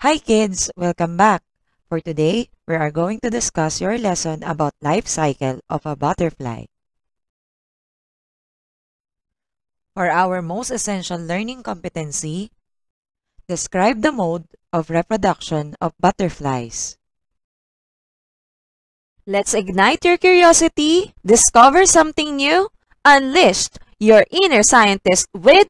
Hi kids! Welcome back! For today, we are going to discuss your lesson about life cycle of a butterfly. For our most essential learning competency, describe the mode of reproduction of butterflies. Let's ignite your curiosity, discover something new, unleash your inner scientist with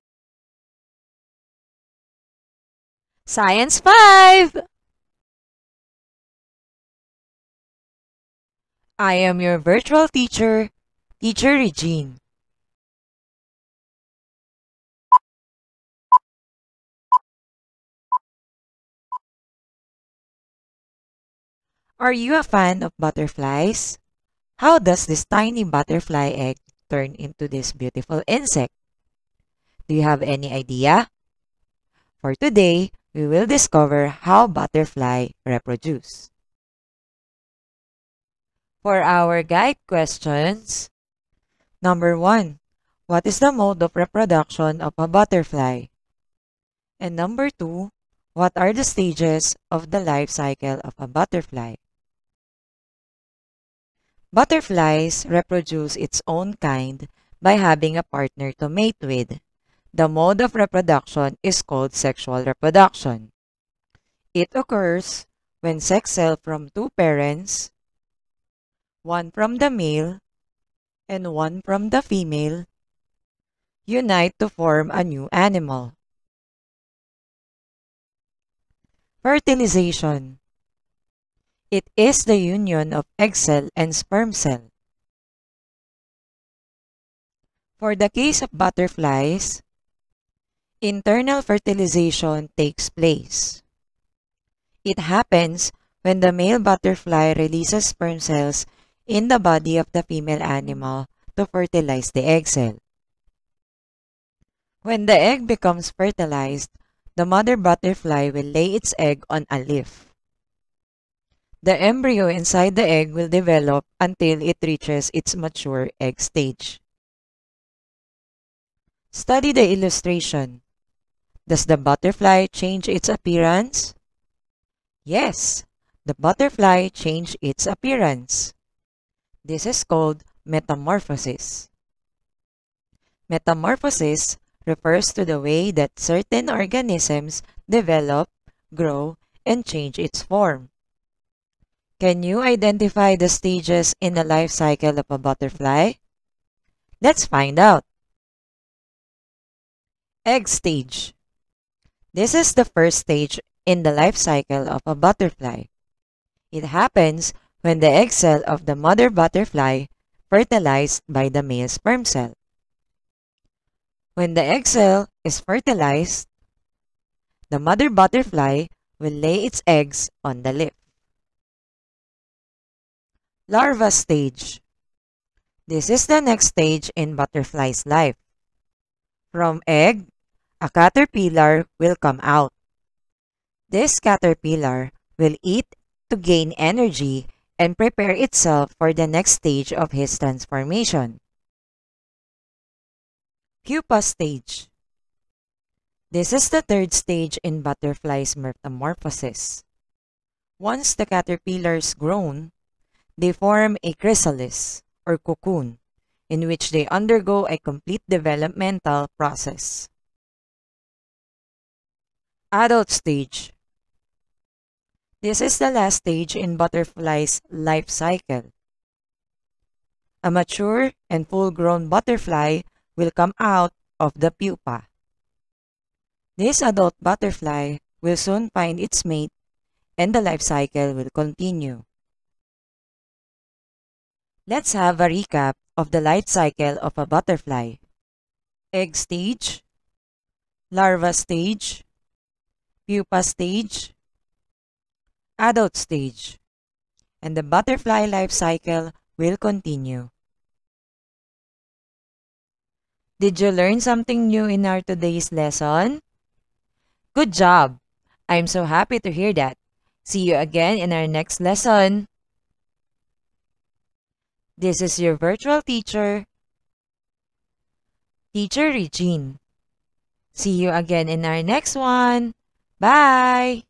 Science 5! I am your virtual teacher, Teacher Regine. Are you a fan of butterflies? How does this tiny butterfly egg turn into this beautiful insect? Do you have any idea? For today, we will discover how butterflies reproduce. For our guide questions, number 1, what is the mode of reproduction of a butterfly? And number 2, what are the stages of the life cycle of a butterfly? Butterflies reproduce its own kind by having a partner to mate with. The mode of reproduction is called sexual reproduction. It occurs when sex cells from two parents, one from the male and one from the female, unite to form a new animal. Fertilization. It is the union of egg cell and sperm cell. For the case of butterflies, internal fertilization takes place. It happens when the male butterfly releases sperm cells in the body of the female animal to fertilize the egg cell. When the egg becomes fertilized, the mother butterfly will lay its egg on a leaf. The embryo inside the egg will develop until it reaches its mature egg stage. Study the illustration. Does the butterfly change its appearance? Yes, the butterfly changed its appearance. This is called metamorphosis. Metamorphosis refers to the way that certain organisms develop, grow, and change its form. Can you identify the stages in the life cycle of a butterfly? Let's find out. Egg stage. This is the first stage in the life cycle of a butterfly. It happens when the egg cell of the mother butterfly fertilized by the male sperm cell. When the egg cell is fertilized, the mother butterfly will lay its eggs on the leaf. Larva stage. This is the next stage in butterfly's life. From egg, a caterpillar will come out. This caterpillar will eat to gain energy and prepare itself for the next stage of his transformation. Pupa stage. This is the third stage in butterfly's metamorphosis. Once the caterpillars grown, they form a chrysalis or cocoon, in which they undergo a complete developmental process. Adult stage. This is the last stage in butterfly's life cycle. A mature and full-grown butterfly will come out of the pupa. This adult butterfly will soon find its mate and the life cycle will continue. Let's have a recap of the life cycle of a butterfly. Egg stage, larva stage, pupa stage, adult stage, and the butterfly life cycle will continue. Did you learn something new in our today's lesson? Good job! I'm so happy to hear that. See you again in our next lesson. This is your virtual teacher, Teacher Regine. See you again in our next one. Bye!